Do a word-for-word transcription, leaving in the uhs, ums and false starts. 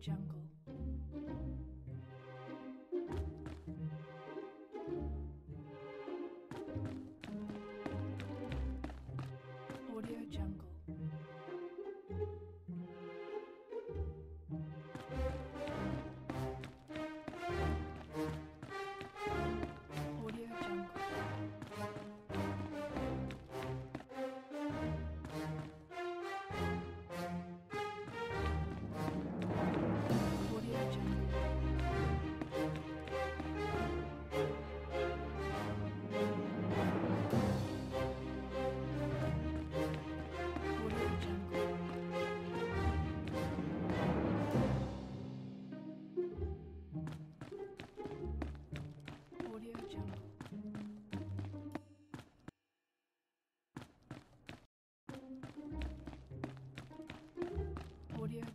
jungle. Audio jungle. Audio